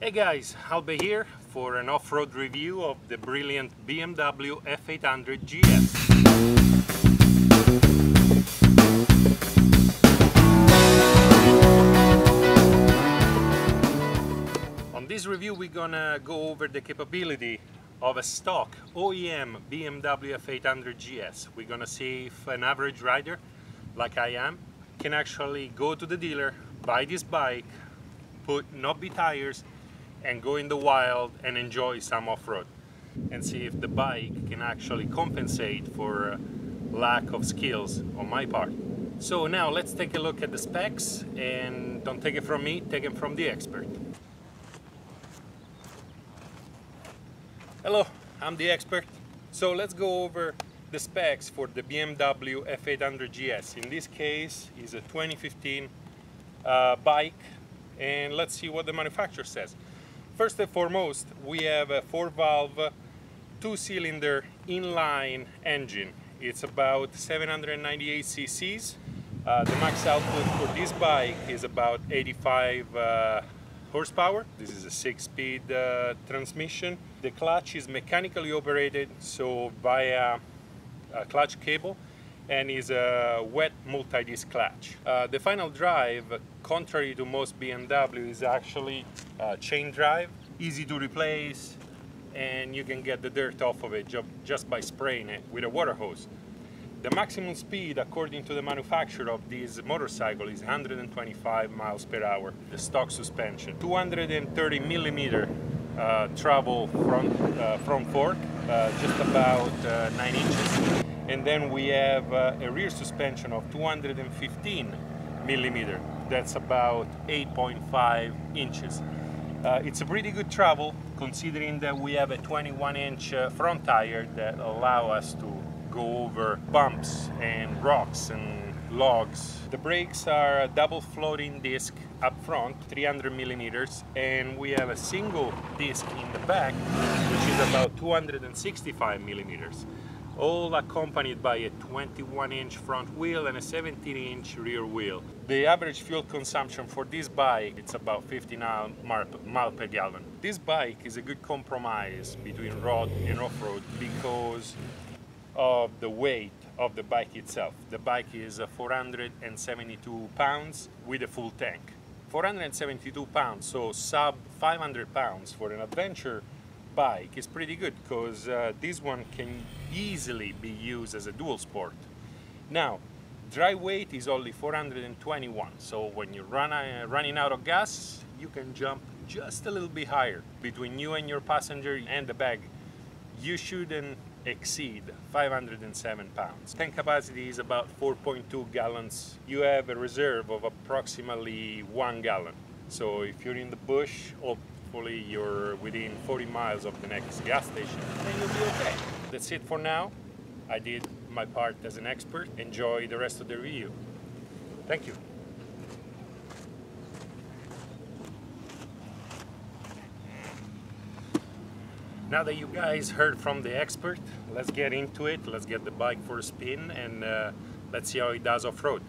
Hey guys, Albe here for an off-road review of the brilliant BMW F800GS. On this review we're gonna go over the capability of a stock OEM BMW F800GS. We're gonna see if an average rider, like I am, can actually go to the dealer, buy this bike, put knobby tires, and go in the wild and enjoy some off-road, and see if the bike can actually compensate for lack of skills on my part. So now let's take a look at the specs, and don't take it from me, take it from the expert. Hello, I'm the expert. So let's go over the specs for the BMW F800GS. In this case is a 2015 bike, and let's see what the manufacturer says. First and foremost, we have a 4-valve, 2-cylinder inline engine. It's about 798 cc's. The max output for this bike is about 85 horsepower. This is a 6-speed transmission. The clutch is mechanically operated, so via a clutch cable, and is a wet multi-disc clutch. The final drive, contrary to most BMW, is actually chain drive, easy to replace, and you can get the dirt off of it just by spraying it with a water hose. The maximum speed, according to the manufacturer of this motorcycle, is 125 miles per hour. The stock suspension, 230 millimeter travel front fork, just about 9 inches. And then we have a rear suspension of 215 millimeter. That's about 8.5 inches. It's a pretty good travel, considering that we have a 21-inch front tire that allow us to go over bumps and rocks and logs. The brakes are a double floating disc up front, 300 millimeters, and we have a single disc in the back, which is about 265 millimeters. All accompanied by a 21-inch front wheel and a 17-inch rear wheel. The average fuel consumption for this bike, it's about 59 miles per gallon. This bike is a good compromise between road and off-road because of the weight of the bike itself. The bike is 472 pounds with a full tank. 472 pounds, so sub 500 pounds for an adventure bike is pretty good, because this one can easily be used as a dual sport. Now, dry weight is only 421, so when you're running out of gas, you can jump just a little bit higher. Between you and your passenger and the bag, you shouldn't exceed 507 pounds. Tank capacity is about 4.2 gallons. You have a reserve of approximately 1 gallon. So if you're in the bush, hopefully you're within 40 miles of the next gas station, and you'll be okay. That's it for now. I did my part as an expert. Enjoy the rest of the review. Thank you. Now that you guys heard from the expert, let's get into it. Let's get the bike for a spin, and let's see how it does off-road.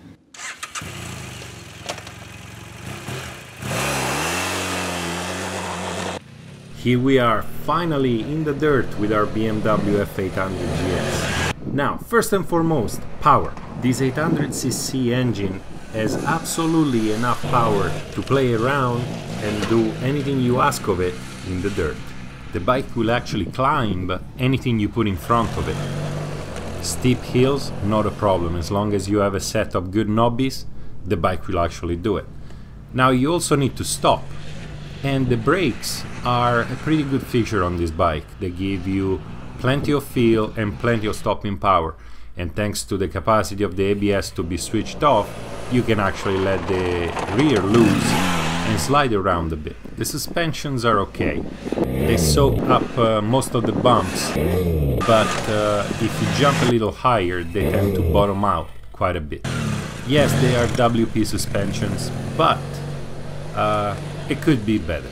Here we are, finally in the dirt with our BMW F800GS. Now, first and foremost, power. This 800cc engine has absolutely enough power to play around and do anything you ask of it in the dirt. The bike will actually climb anything you put in front of it. Steep hills, not a problem. As long as you have a set of good knobbies, the bike will actually do it. Now, you also need to stop. And the brakes are a pretty good feature on this bike. They give you plenty of feel and plenty of stopping power. And thanks to the capacity of the ABS to be switched off, you can actually let the rear loose and slide around a bit. The suspensions are okay. They soak up most of the bumps, but if you jump a little higher, they tend to bottom out quite a bit. Yes, they are WP suspensions, but it could be better.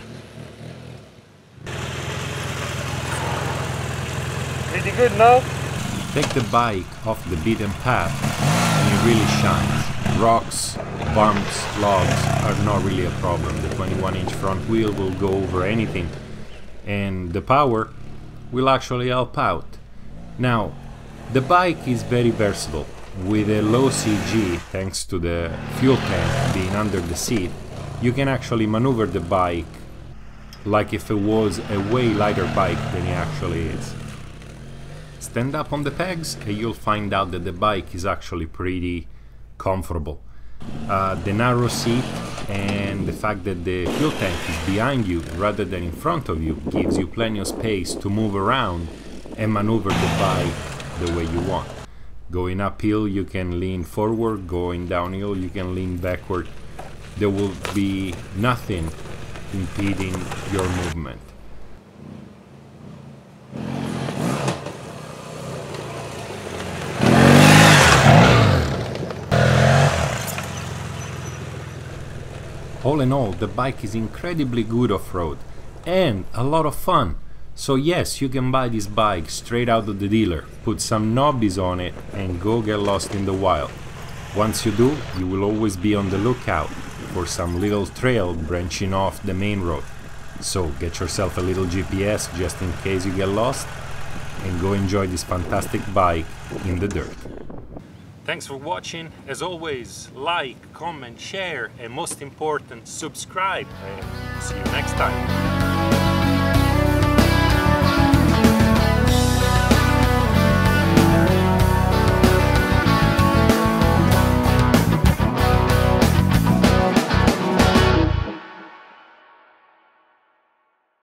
Pretty good now. Take the bike off the beaten path and it really shines. Rocks, bumps, logs are not really a problem. The 21-inch front wheel will go over anything, and the power will actually help out. Now, the bike is very versatile. With a low CG, thanks to the fuel tank being under the seat, you can actually maneuver the bike like if it was a way lighter bike than it actually is. Stand up on the pegs and you'll find out that the bike is actually pretty comfortable. The narrow seat and the fact that the fuel tank is behind you rather than in front of you gives you plenty of space to move around and maneuver the bike the way you want. Going uphill you can lean forward, going downhill you can lean backward. There will be nothing impeding your movement. All in all, the bike is incredibly good off-road and a lot of fun. So yes, you can buy this bike straight out of the dealer, put some knobbies on it and go get lost in the wild. Once you do, you will always be on the lookout for some little trail branching off the main road. So get yourself a little GPS just in case you get lost and go enjoy this fantastic bike in the dirt. Thanks for watching. As always, like, comment, share and most important, subscribe. And see you next time.